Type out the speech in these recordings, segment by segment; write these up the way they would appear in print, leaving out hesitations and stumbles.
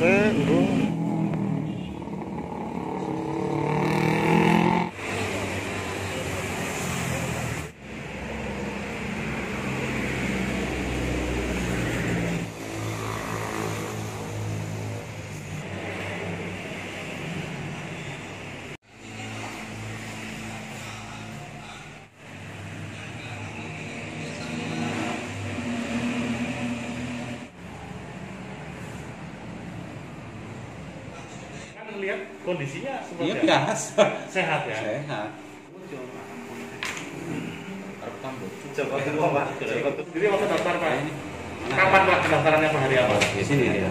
Jose Urung. Lihat kondisinya seperti apa? Biasa. Sehat ya? Sehat. Coba. Jadi waktu daftar Pak? Kapan Pak pendaftarannya Pak, hari apa? Di sini ya.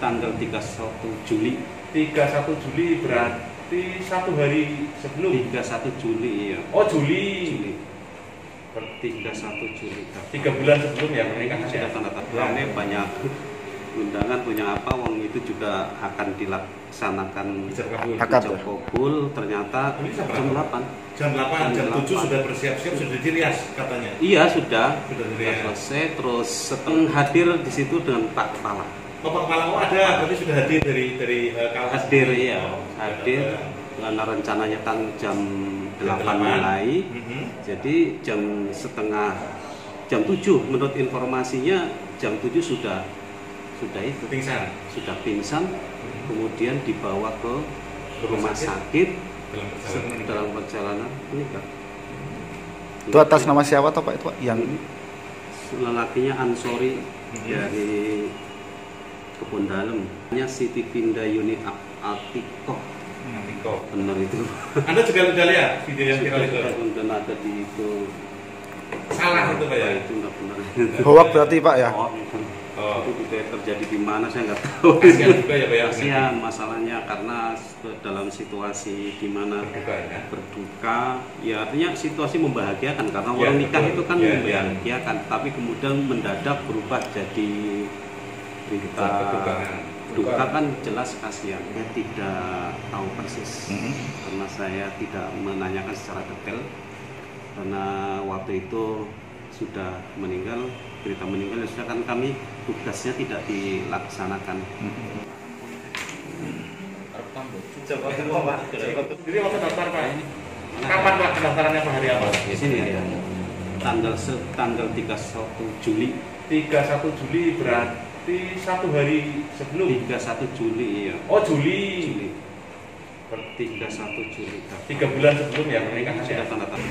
Tanggal 31 Juli. 31 Juli berarti satu hari sebelum. 31 Juli ya. Oh, Juli. 31 Juli. 3 bulan sebelum ya pernikahan sudah tanda tangan. Banyak undangan punya apa, wong itu juga akan dilaksanakan akad kabul. Ternyata jam 8 jam 7 sudah bersiap-siap, sudah dirias katanya. Iya, sudah dirias. Selesai, terus hadir di situ dengan Pak Kepala. Oh, Pak Kepala ada, berarti sudah hadir dari Kalkas. Hadir ya, hadir. Karena rencananya jam 8 mulai. Jadi jam 7 menurut informasinya jam 7 sudah itu pingsan, kemudian dibawa ke rumah sakit dalam perjalanan meninggal. Itu atas nama siapa toh Pak itu Pak? Yang lelakinya Ansori dari Kebon Dalem, Siti Pinda Yuni Atikoh. Benar itu. Anda juga sudah lihat video yang viral itu? Sudah ada di itu. Salah itu Pak ya? Itu tidak benar. Hoak berarti Pak ya? Itu terjadi di mana saya nggak tahu. Kasihan juga ya Pak. Kasihan masalahnya karena dalam situasi di mana berduka, ya artinya situasi membahagiakan karena orang nikah itu kan membahagiakan, tapi kemudian mendadak berubah jadi berita duka kan jelas kasihan. Saya tidak tahu persis karena saya tidak menanyakan secara detail karena waktu itu sudah meninggal. Berita meninggal ya sudah, kan kami tugasnya tidak dilaksanakan. Jadi waktu daftar Pak, kapan Pak pendaftarannya Pak, hari apa? Di sini ya. Tanggal 31 Juli. 31 Juli berarti satu hari sebelum. 31 Juli ya. Oh, Juli. 31 Juli. 3 bulan sebelum ya pernikahan sudah tanda tangan.